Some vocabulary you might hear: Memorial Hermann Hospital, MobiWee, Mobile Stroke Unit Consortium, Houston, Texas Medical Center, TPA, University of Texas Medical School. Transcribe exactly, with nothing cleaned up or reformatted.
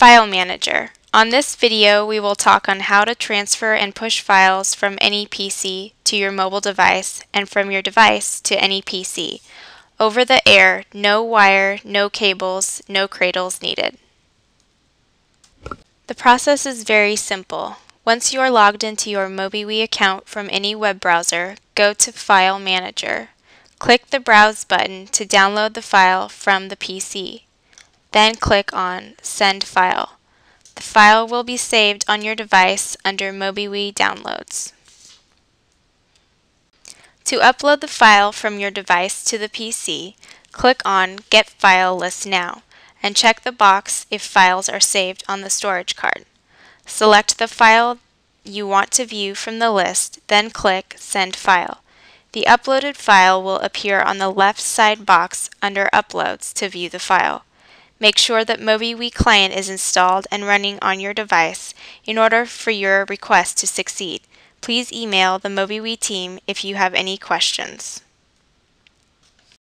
File Manager. On this video, we will talk on how to transfer and push files from any P C to your mobile device and from your device to any P C. Over the air, no wire, no cables, no cradles needed. The process is very simple. Once you are logged into your MobiWee account from any web browser, go to File Manager. Click the Browse button to download the file from the P C. Then click on Send File. The file will be saved on your device under MobiWee Downloads. To upload the file from your device to the P C, click on Get File List Now and check the box if files are saved on the storage card. Select the file you want to view from the list, then click Send File. The uploaded file will appear on the left side box under Uploads to view the file. Make sure that MobiWee Client is installed and running on your device in order for your request to succeed. Please email the MobiWee team if you have any questions.